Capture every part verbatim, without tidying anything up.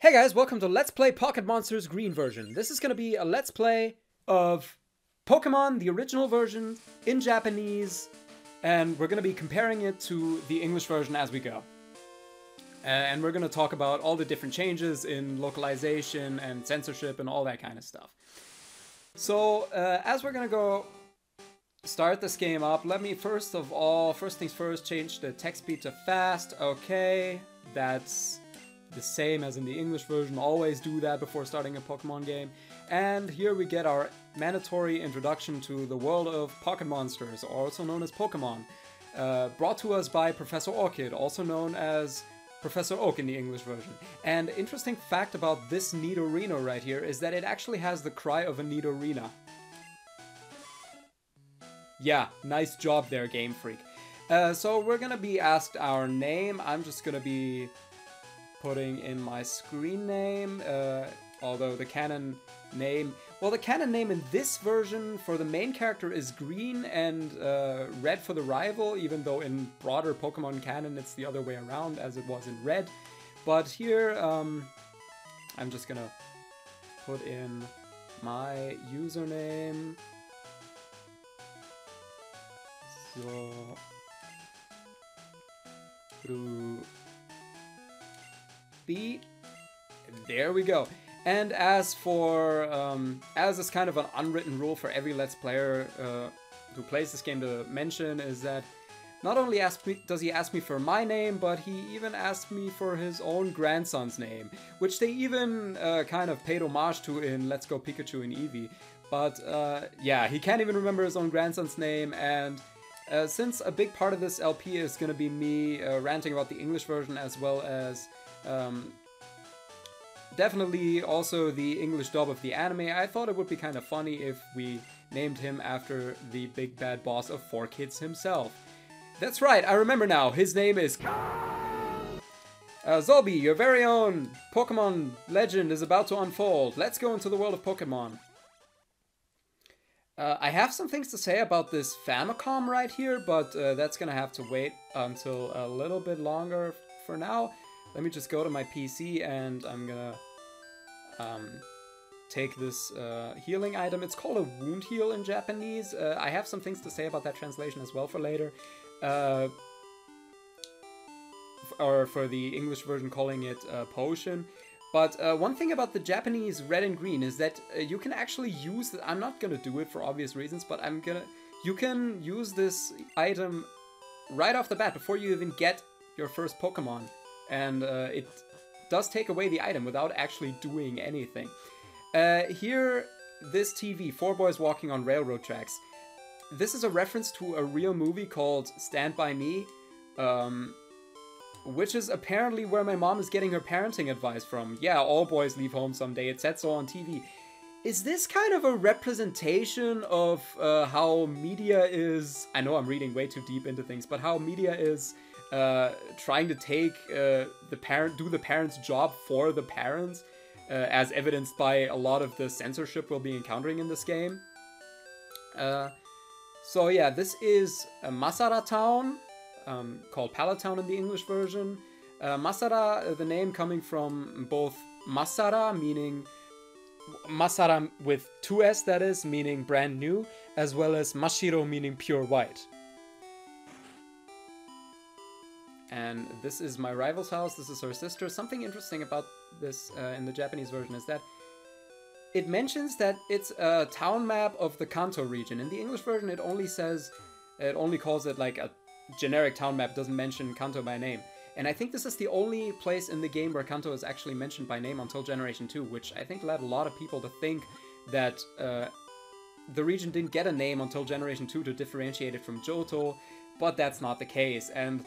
Hey guys, welcome to Let's Play Pocket Monsters Green Version. This is going to be a Let's Play of Pokemon, the original version, in Japanese, and we're going to be comparing it to the English version as we go. And we're going to talk about all the different changes in localization and censorship and all that kind of stuff. So, uh, as we're going to go start this game up, let me first of all, first things first, change the text speed to fast. Okay, that's the same as in the English version. Always do that before starting a Pokemon game. And here we get our mandatory introduction to the world of Pocket Monsters, also known as Pokemon, uh, brought to us by Professor Orchid, also known as Professor Oak in the English version. And interesting fact about this Nidorino right here is that it actually has the cry of a Nidorina. Yeah, nice job there, Game Freak. Uh, so we're gonna be asked our name. I'm just gonna be putting in my screen name, uh, although the canon name... Well, the canon name in this version for the main character is green and uh, red for the rival, even though in broader Pokemon canon it's the other way around, as it was in red. But here, um, I'm just gonna put in my username. So... Through... B. There we go. And as for um, as is kind of an unwritten rule for every Let's Player uh, who plays this game to mention, is that not only ask me, does he ask me for my name, but he even asked me for his own grandson's name, which they even uh, kind of paid homage to in Let's Go Pikachu and Eevee. But uh, yeah, he can't even remember his own grandson's name, and uh, since a big part of this L P is going to be me uh, ranting about the English version as well as Um, definitely also the English dub of the anime, I thought it would be kind of funny if we named him after the big bad boss of four kids himself. That's right, I remember now, his name is uh, Zolby, your very own Pokemon legend is about to unfold. Let's go into the world of Pokemon. Uh, I have some things to say about this Famicom right here, but uh, that's gonna have to wait until a little bit longer for now. Let me just go to my P C and I'm gonna um, take this uh, healing item. It's called a wound heal in Japanese. Uh, I have some things to say about that translation as well for later. Uh, or for the English version calling it a potion. But uh, one thing about the Japanese red and green is that uh, you can actually use... The, I'm not gonna do it for obvious reasons, but I'm gonna... You can use this item right off the bat before you even get your first Pokemon. And uh, it does take away the item without actually doing anything. Uh, here, this T V, Four Boys Walking on Railroad Tracks. This is a reference to a real movie called Stand By Me, um, which is apparently where my mom is getting her parenting advice from. Yeah, all boys leave home someday, it said so on T V. Is this kind of a representation of uh, how media is... I know I'm reading way too deep into things, but how media is... Uh, trying to take uh, the parent, do the parent's job for the parents, uh, as evidenced by a lot of the censorship we'll be encountering in this game. Uh, so yeah, this is uh, Masara Town, um, called Palatown in the English version. Uh, Masara, uh, the name coming from both Masara, meaning Masara with two S, that is, meaning brand new, as well as Mashiro, meaning pure white. And this is my rival's house, this is her sister. Something interesting about this uh, in the Japanese version is that it mentions that it's a town map of the Kanto region. In the English version it only says, it only calls it like a generic town map, doesn't mention Kanto by name. And I think this is the only place in the game where Kanto is actually mentioned by name until Generation two, which I think led a lot of people to think that uh, the region didn't get a name until Generation two to differentiate it from Johto, but that's not the case. And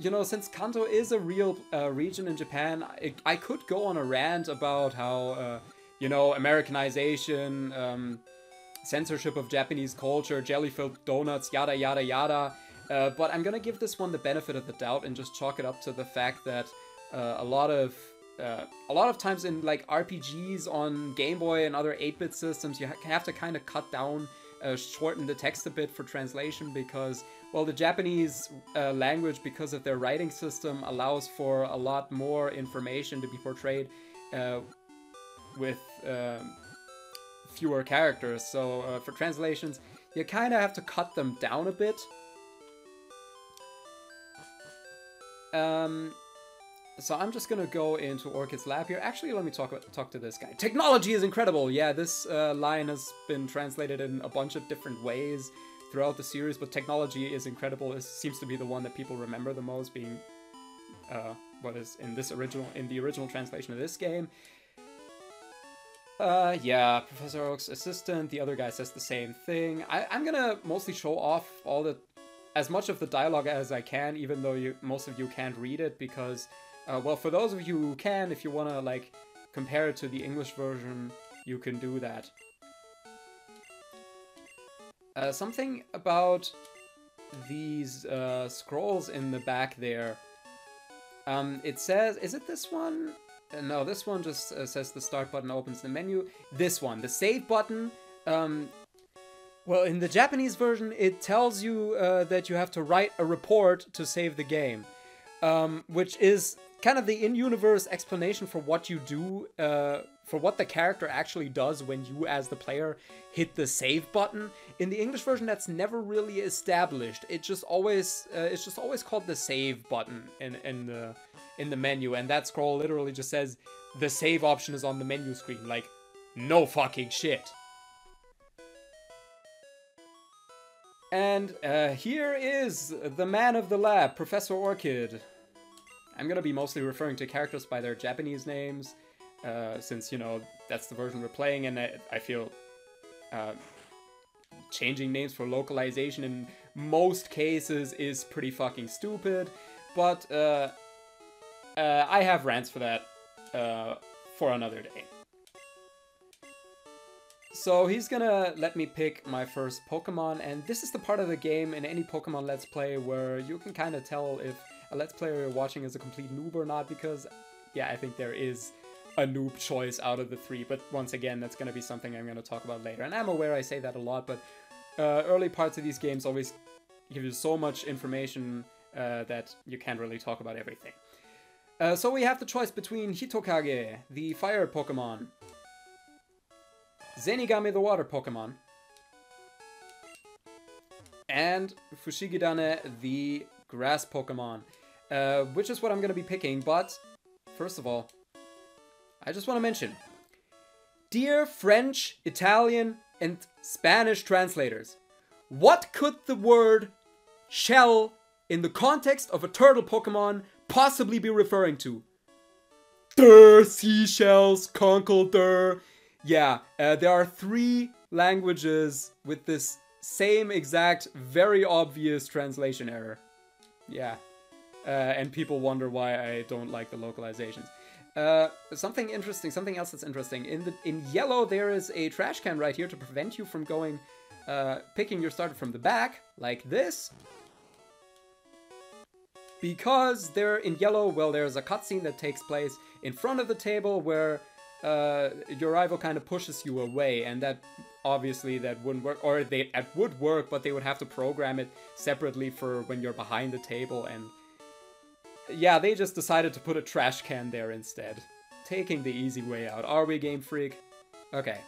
you know, since Kanto is a real uh, region in Japan, I, I could go on a rant about how, uh, you know, Americanization, um, censorship of Japanese culture, jelly-filled donuts, yada yada yada, uh, but I'm gonna give this one the benefit of the doubt and just chalk it up to the fact that uh, a lot of uh, a lot of times in like R P Gs on Game Boy and other eight bit systems, you have to kind of cut down, uh, shorten the text a bit for translation because Well, the Japanese uh, language, because of their writing system, allows for a lot more information to be portrayed uh, with uh, fewer characters. So uh, for translations, you kind of have to cut them down a bit. Um, so I'm just gonna go into Orchid's lab here. Actually, let me talk talk to this guy. Technology is incredible. Yeah, this uh, line has been translated in a bunch of different ways throughout the series, but technology is incredible. It seems to be the one that people remember the most, being uh, what is in this original in the original translation of this game. Uh, yeah, Professor Oak's assistant. The other guy says the same thing. I, I'm gonna mostly show off all the as much of the dialogue as I can, even though you, most of you can't read it, because uh, well, for those of you who can, if you wanna like compare it to the English version, you can do that. Uh, something about these uh, scrolls in the back there. Um, it says, is it this one? Uh, no, this one just uh, says the start button opens the menu. This one, the save button. Um, well, in the Japanese version, it tells you uh, that you have to write a report to save the game, um, which is kind of the in-universe explanation for what you do, uh, for what the character actually does when you as the player hit the save button. In the English version, that's never really established. It just always, uh, it's just always called the save button in, in, the, in the menu, and that scroll literally just says, the save option is on the menu screen, like, no fucking shit. And uh, here is the man of the lab, Professor Orchid. I'm gonna be mostly referring to characters by their Japanese names, uh, since, you know, that's the version we're playing, and I, I feel uh, changing names for localization in most cases is pretty fucking stupid, but uh, uh, I have rants for that uh, for another day. So he's gonna let me pick my first Pokemon, and this is the part of the game in any Pokemon Let's Play where you can kind of tell if a Let's Player you're watching is a complete noob or not, because, yeah, I think there is a noob choice out of the three, but once again, that's going to be something I'm going to talk about later. And I'm aware I say that a lot, but uh, early parts of these games always give you so much information uh, that you can't really talk about everything. Uh, so we have the choice between Hitokage, the fire Pokemon, Zenigame, the water Pokemon, and Fushigidane, the grass Pokemon, uh, which is what I'm going to be picking. But first of all, I just want to mention, dear French, Italian, and Spanish translators, what could the word shell in the context of a turtle Pokemon possibly be referring to? Der, seashells, conkle, der. Yeah, uh, there are three languages with this same exact, very obvious translation error. Yeah, uh, and people wonder why I don't like the localizations. Uh, something interesting, something else that's interesting. In the in yellow, there is a trash can right here to prevent you from going, uh, picking your starter from the back, like this. Because they're in yellow, well, there's a cutscene that takes place in front of the table where uh, your rival kind of pushes you away, and that obviously that wouldn't work, or they, it would work, but they would have to program it separately for when you're behind the table, and yeah, they just decided to put a trash can there instead. Taking the easy way out. Are we, Game Freak? Okay.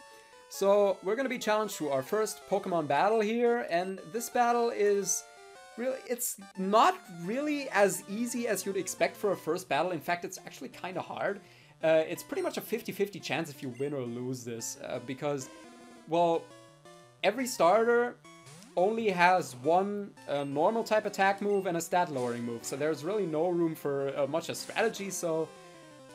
So, we're gonna be challenged to our first Pokemon battle here, and this battle is really, it's not really as easy as you'd expect for a first battle. In fact, it's actually kind of hard. Uh, it's pretty much a fifty fifty chance if you win or lose this, uh, because well, every starter only has one uh, normal type attack move and a stat lowering move, so there's really no room for uh, much of strategy, so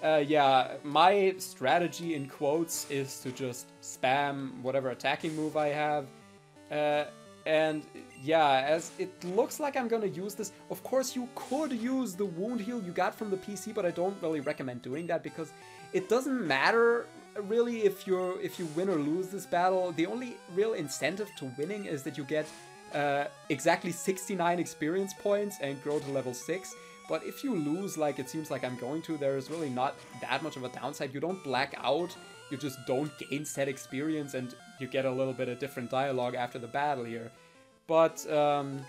uh, yeah, my strategy in quotes is to just spam whatever attacking move I have, uh, and yeah, as it looks like I'm gonna use this. Of course you could use the wound heal you got from the P C, but I don't really recommend doing that because it doesn't matter really if you're if you win or lose this battle. The only real incentive to winning is that you get uh, exactly sixty-nine experience points and grow to level six, but if you lose, like it seems like I'm going to, there is really not that much of a downside. You don't black out, you just don't gain set experience, and you get a little bit of different dialogue after the battle here. But um,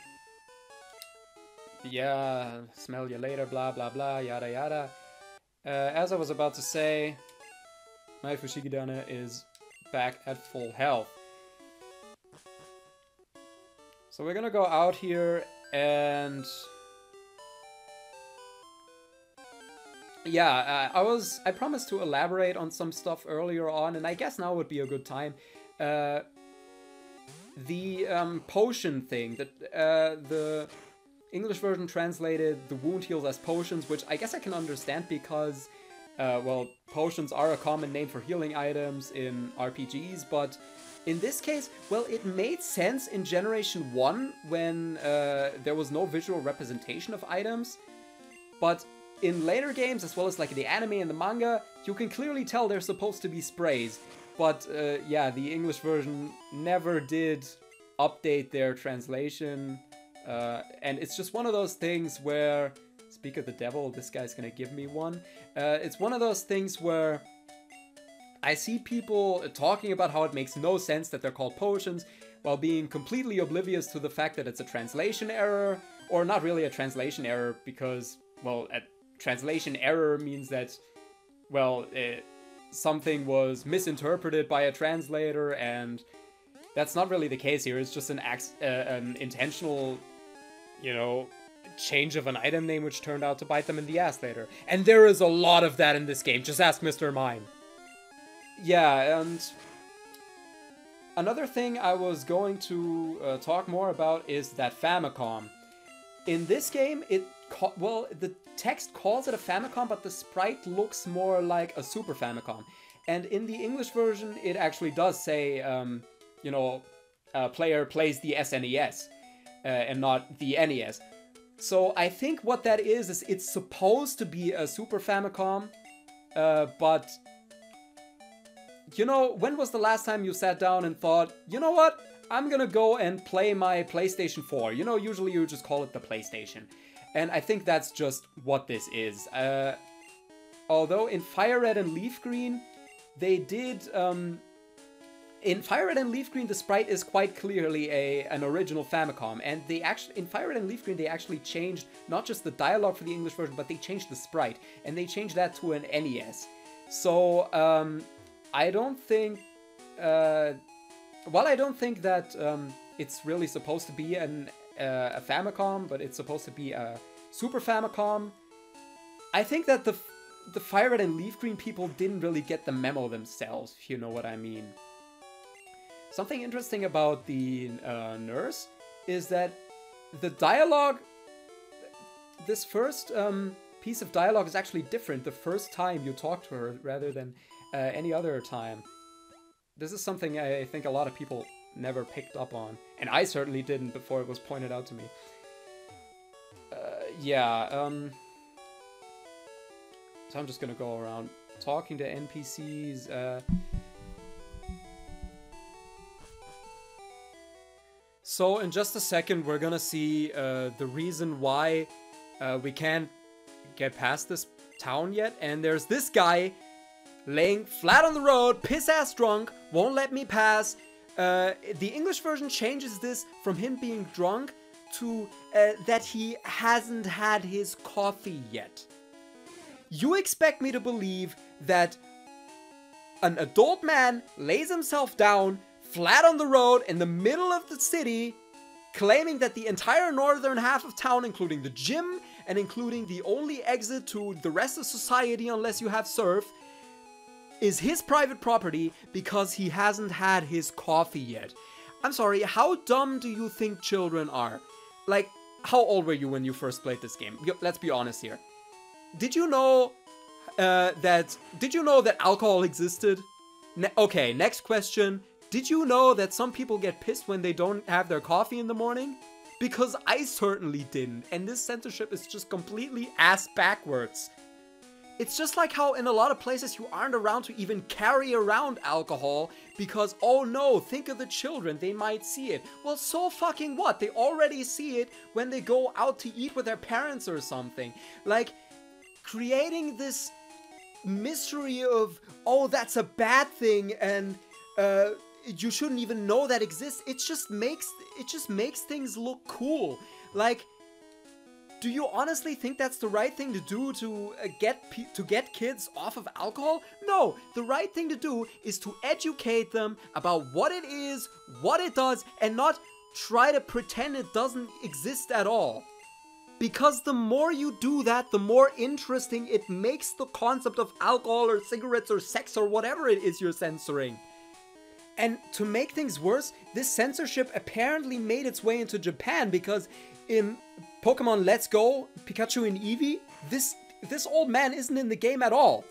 yeah, smell you later, blah blah blah, yada yada. Uh, as I was about to say, my Fushigidane is back at full health. So we're gonna go out here and... Yeah, uh, I was... I promised to elaborate on some stuff earlier on, and I guess now would be a good time. Uh, the um, potion thing, that uh, the English version translated the wound heals as potions, which I guess I can understand because, uh, well, potions are a common name for healing items in R P Gs, but in this case, well, it made sense in Generation one when uh, there was no visual representation of items, but in later games, as well as like the anime and the manga, you can clearly tell they're supposed to be sprays. But uh, yeah, the English version never did update their translation. Uh, and it's just one of those things where, speak of the devil, this guy's gonna give me one. Uh, it's one of those things where I see people talking about how it makes no sense that they're called potions, while being completely oblivious to the fact that it's a translation error, or not really a translation error, because, well, at translation error means that, well, it, something was misinterpreted by a translator, and that's not really the case here. It's just an, ax uh, an intentional, you know, change of an item name which turned out to bite them in the ass later. And there is a lot of that in this game. Just ask Mister Mime. Yeah, and another thing I was going to uh, talk more about is that Famicom. In this game, it... Well, the text calls it a Famicom, but the sprite looks more like a Super Famicom. And in the English version, it actually does say, um, you know, a player plays the S N E S uh, and not the N E S. So I think what that is, is it's supposed to be a Super Famicom, uh, but, you know, when was the last time you sat down and thought, you know what, I'm gonna go and play my PlayStation four. You know, usually you just call it the PlayStation. And I think that's just what this is. Uh, although in FireRed and Leaf Green, they did... Um, in FireRed and Leaf Green, the sprite is quite clearly a an original Famicom. And they actually, in FireRed and Leaf Green, they actually changed not just the dialogue for the English version, but they changed the sprite. And they changed that to an N E S. So, um, I don't think... Uh, while I don't think that um, it's really supposed to be an... Uh, a Famicom, but it's supposed to be a Super Famicom. I think that the the FireRed and Leaf Green people didn't really get the memo themselves, if you know what I mean. Something interesting about the uh, nurse is that the dialogue, this first um, piece of dialogue is actually different the first time you talk to her rather than uh, any other time. This is something I think a lot of people never picked up on. And I certainly didn't before it was pointed out to me. Uh, yeah, um... So I'm just gonna go around talking to N P Cs, uh... So, in just a second, we're gonna see uh, the reason why uh, we can't get past this town yet. And there's this guy laying flat on the road, piss-ass drunk, won't let me pass. Uh, the English version changes this from him being drunk to uh, that he hasn't had his coffee yet. You expect me to believe that an adult man lays himself down flat on the road in the middle of the city, claiming that the entire northern half of town, including the gym and including the only exit to the rest of society unless you have surf, is his private property because he hasn't had his coffee yet. I'm sorry, how dumb do you think children are? Like, how old were you when you first played this game? Let's be honest here. Did you know uh, that... Did you know that alcohol existed? Ne okay, next question. Did you know that some people get pissed when they don't have their coffee in the morning? Because I certainly didn't, and this censorship is just completely ass backwards. It's just like how in a lot of places you aren't around to even carry around alcohol because, oh no, think of the children, they might see it. Well, so fucking what? They already see it when they go out to eat with their parents or something. Like, creating this mystery of, oh, that's a bad thing and uh, you shouldn't even know that exists. It just makes, it just makes things look cool. Like... Do you honestly think that's the right thing to do to uh, get pe to get kids off of alcohol? No, the right thing to do is to educate them about what it is, what it does, and not try to pretend it doesn't exist at all. Because the more you do that, the more interesting it makes the concept of alcohol or cigarettes or sex or whatever it is you're censoring. And to make things worse, this censorship apparently made its way into Japan, because in Pokemon Let's Go, Pikachu and Eevee, this this old man isn't in the game at all.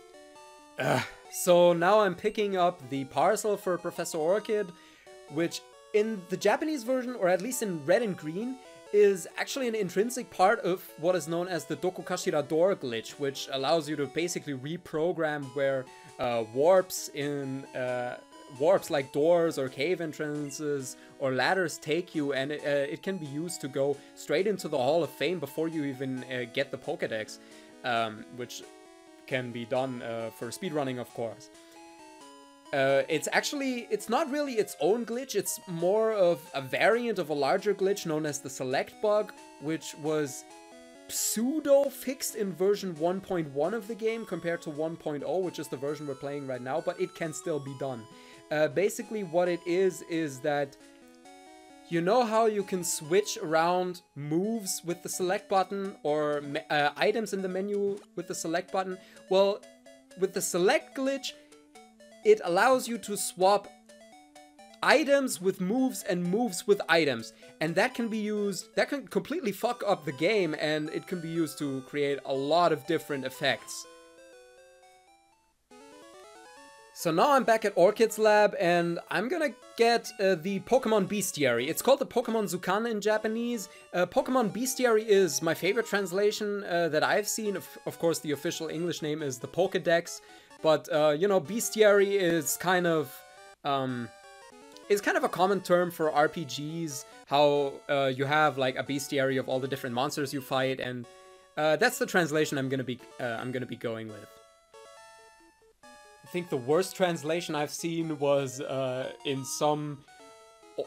Ugh. So now I'm picking up the parcel for Professor Orchid, which in the Japanese version, or at least in Red and Green, is actually an intrinsic part of what is known as the Dokukashira Door glitch, which allows you to basically reprogram where uh, warps in... Uh, warps like doors or cave entrances or ladders take you, and it, uh, it can be used to go straight into the Hall of Fame before you even uh, get the Pokédex, um, which can be done uh, for speedrunning, of course. Uh, it's actually, it's not really its own glitch, it's more of a variant of a larger glitch known as the Select Bug, which was pseudo-fixed in version one point one of the game compared to one point oh, which is the version we're playing right now, but it can still be done. Uh, basically what it is is that, you know how you can switch around moves with the select button or uh, items in the menu with the select button? Well, with the select glitch, it allows you to swap items with moves and moves with items, and that can be used, that can completely fuck up the game, and it can be used to create a lot of different effects. So now I'm back at Orchid's lab, and I'm gonna get uh, the Pokemon Bestiary. It's called the Pokemon Zukan in Japanese. Uh, Pokemon Bestiary is my favorite translation uh, that I've seen. Of, of course, the official English name is the Pokédex, but uh, you know, Bestiary is kind of, um, it's kind of a common term for R P Gs, how uh, you have like a bestiary of all the different monsters you fight, and uh, that's the translation I'm gonna be uh, I'm gonna be going with. I think the worst translation I've seen was uh, in some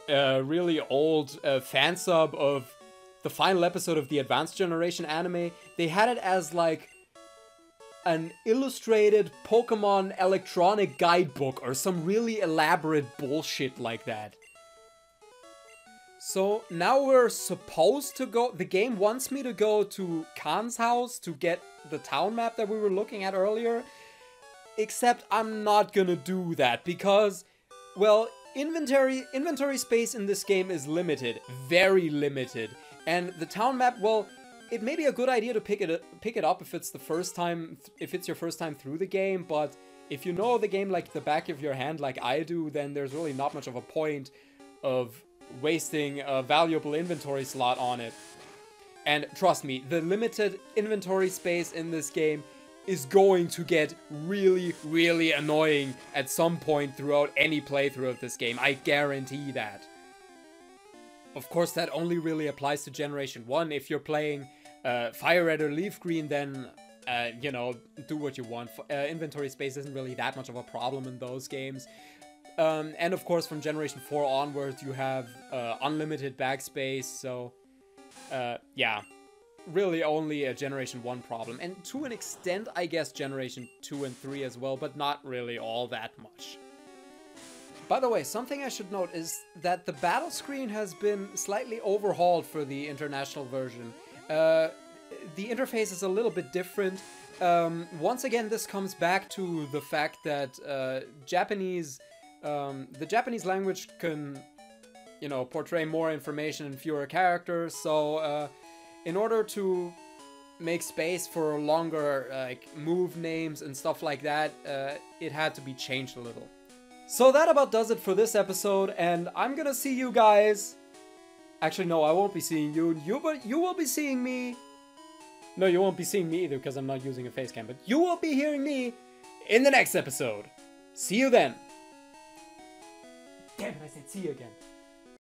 uh, really old uh, fan sub of the final episode of the Advanced Generation anime. They had it as like an illustrated Pokemon electronic guidebook or some really elaborate bullshit like that. So now we're supposed to go, the game wants me to go to Kan's house to get the town map that we were looking at earlier. Except I'm not gonna do that because, well, inventory inventory space in this game is limited, very limited. And the town map, well, it may be a good idea to pick it pick it up if it's the first time, if it's your first time through the game. But if you know the game like the back of your hand, like I do, then there's really not much of a point of wasting a valuable inventory slot on it. And trust me, the limited inventory space in this game is going to get really, really annoying at some point throughout any playthrough of this game. I guarantee that. Of course, that only really applies to Generation one. If you're playing uh, FireRed or Leaf Green, then, uh, you know, do what you want. Uh, inventory space isn't really that much of a problem in those games. Um, and of course, from Generation four onwards, you have uh, unlimited backspace, so, uh, yeah. Really only a Generation one problem, and to an extent, I guess, Generation two and three as well, but not really all that much. By the way, something I should note is that the battle screen has been slightly overhauled for the international version. Uh, the interface is a little bit different. Um, once again, this comes back to the fact that uh, Japanese, um, the Japanese language can, you know, portray more information in fewer characters, so uh, in order to make space for longer like move names and stuff like that, uh, it had to be changed a little. So that about does it for this episode, and I'm gonna see you guys. Actually, no, I won't be seeing you. You, but you will be seeing me. No, you won't be seeing me either because I'm not using a face cam. But you will be hearing me in the next episode. See you then. Damn it! I said see you again.